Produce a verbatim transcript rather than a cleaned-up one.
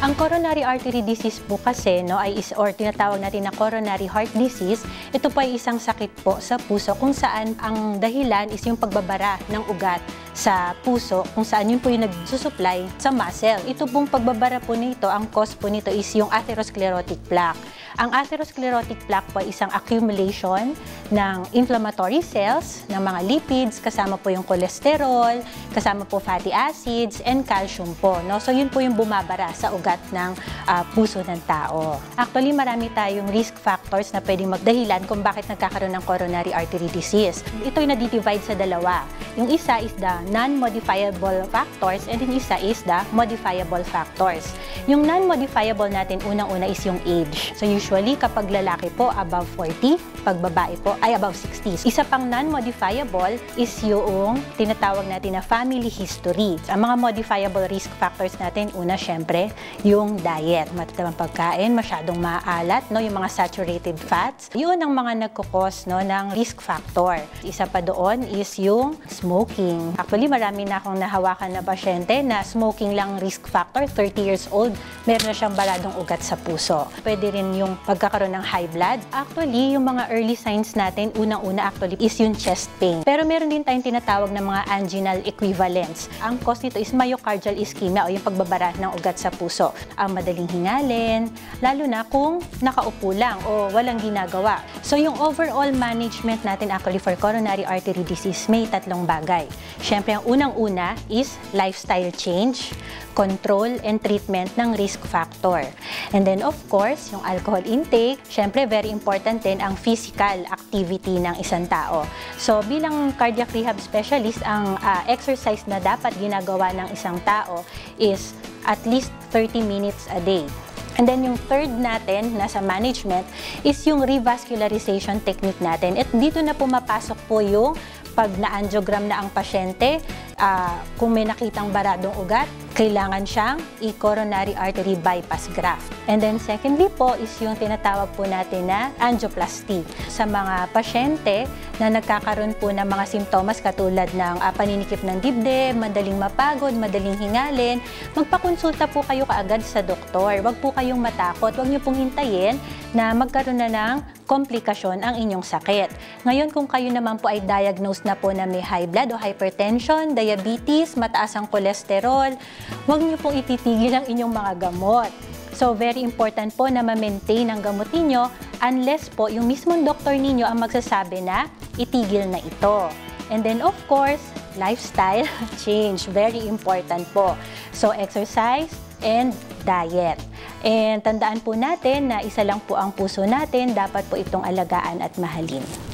Ang coronary artery disease po kasi, no, ay is, or tinatawag natin na coronary heart disease, ito po ay isang sakit po sa puso kung saan ang dahilan is yung pagbabara ng ugat sa puso, kung saan yun po yung nagsusupply sa muscle. Ito pong pagbabara po nito, ang cause po nito is yung atherosclerotic plaque. Ang atherosclerotic plaque po ay isang accumulation ng inflammatory cells, ng mga lipids, kasama po yung cholesterol, kasama po fatty acids, and calcium po, no? So, yun po yung bumabara sa ugat ng uh, puso ng tao. Actually, marami tayong risk factors na pwedeng magdahilan kung bakit nagkakaroon ng coronary artery disease. Ito ay nadidivide sa dalawa. Yung isa is the non-modifiable factors and yung isa is the modifiable factors. Yung non-modifiable natin, unang-una is yung age. So, usually, kapag lalaki po, above forty, pag babae po, ay above sixty. Isa pang non-modifiable is yung tinatawag natin na family history. Ang mga modifiable risk factors natin, una, syempre, yung diet. Matatamang pagkain, masyadong maalat, no? Yung mga saturated fats. Yun ang mga nagkukos, no, ng risk factor. Isa pa doon is yung smoking. Actually, marami na akong nahawakan na pasyente na smoking lang risk factor, thirty years old, meron na siyang baradong ugat sa puso. Pwede rin yung pagkakaroon ng high blood. Actually, yung mga early signs natin, unang-una actually is yung chest pain. Pero meron din tayong tinatawag na mga anginal equivalents. Ang cause nito is myocardial ischemia o yung pagbabara ng ugat sa puso. Ang madaling hingalin, lalo na kung nakaupo lang o walang ginagawa. So, yung overall management natin actually for coronary artery disease, may tatlong bagay. Siyempre, ang unang-una is lifestyle change, control, and treatment ng risk factor. And then, of course, yung alcohol intake. Siyempre, very important din ang physical activity ng isang tao. So, bilang cardiac rehab specialist, ang uh, exercise na dapat ginagawa ng isang tao is at least thirty minutes a day. And then yung third natin, nasa management, is yung revascularization technique natin. At dito na pumapasok po yung pag na-angiogram na ang pasyente, uh, kung may nakitang baradong ugat, kailangan siyang i-coronary artery bypass graft. And then secondly po is yung tinatawag po natin na angioplasty. Sa mga pasyente na nagkakaroon po ng mga simptomas katulad ng uh, paninikip ng dibdib, madaling mapagod, madaling hingalin, magpakonsulta po kayo kaagad sa doktor. Huwag po kayong matakot. Huwag niyo pong hintayin na magkaroon na ng komplikasyon ang inyong sakit. Ngayon, kung kayo naman po ay diagnosed na po na may high blood o hypertension, diabetes, mataas ang kolesterol, huwag niyo pong ititigil ang inyong mga gamot. So, very important po na ma-maintain ang gamot ninyo unless po yung mismong doktor ninyo ang magsasabi na itigil na ito. And then, of course, lifestyle change. Very important po. So, exercise and diet. And tandaan po natin na isa lang po ang puso natin. Dapat po itong alagaan at mahalin.